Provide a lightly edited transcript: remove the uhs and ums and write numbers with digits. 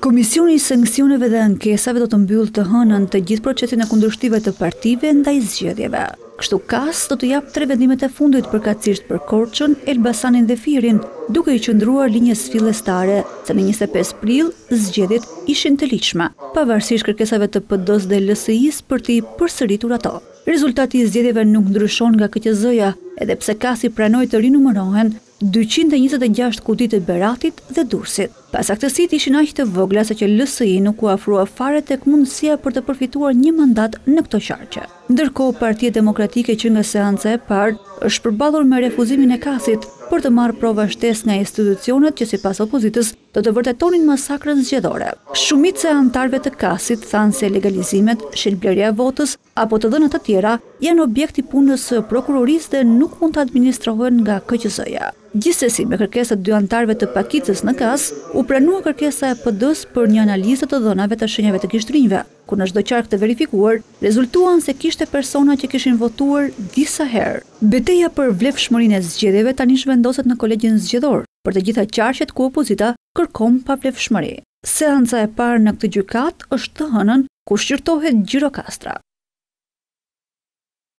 Komisioni I sanksioneve dhe ankesave do të mbyllë të hënën të gjithë procesin e kundërshtimeve të partive ndaj zgjedhjeve. Kështu KAS do të jap 3 vendimet e fundit përkatësisht për Korçën, Elbasanin dhe Fierin, duke I qëndruar linjës fillestare, se në 25 prill zgjedhjet ishin të ligjshme, pavarësisht kërkesave të PD-s dhe LSI-s për të përsëritur ato. Rezultati I zgjedhjeve nuk ndryshon nga KQZ-ja, edhe pse KAS-i pranoi të rinumërohen 226 kuditë e Beratit dhe Durrësit. Pasaktësitë ishin aq të vogla se që LSI nuk u afrua fare tek mundësia për të përfituar një mandat në këtë qarqe. Ndërkohë Partia Demokratike që nga seanca e parë është përballur me refuzimin e KAS-it për të marrë prova shtesë nga institucionet që sipas opozitës do të vërtetonin masakrën zgjedhore. Shumica e antarëve të KAS-it thanë se legalizimet, shitblerja e votës apo të dhëna të tjera janë objekt I punës së prokurorisë dhe nuk mund të administrohen nga KQZ-ja. Gjithsesi, me kërkesat dy antarëve të pakicës në KAS, u pranua kërkesa e PD-s për një analizë të dhënave të shenjave të gishtrinjve, ku në çdo qark të verifikuar, rezultuan se kishte persona që kishin votuar disa herë. Betejë për vlefshmërinë e zgjedhjeve tani zhvendoset në kolegjin zgjedhor, për të gjitha qarqet ku opozita kërkon pavlefshmëri. Seanca e parë në këtë gjykat është të hënën, ku shqyrtohet Gjiro Kastra.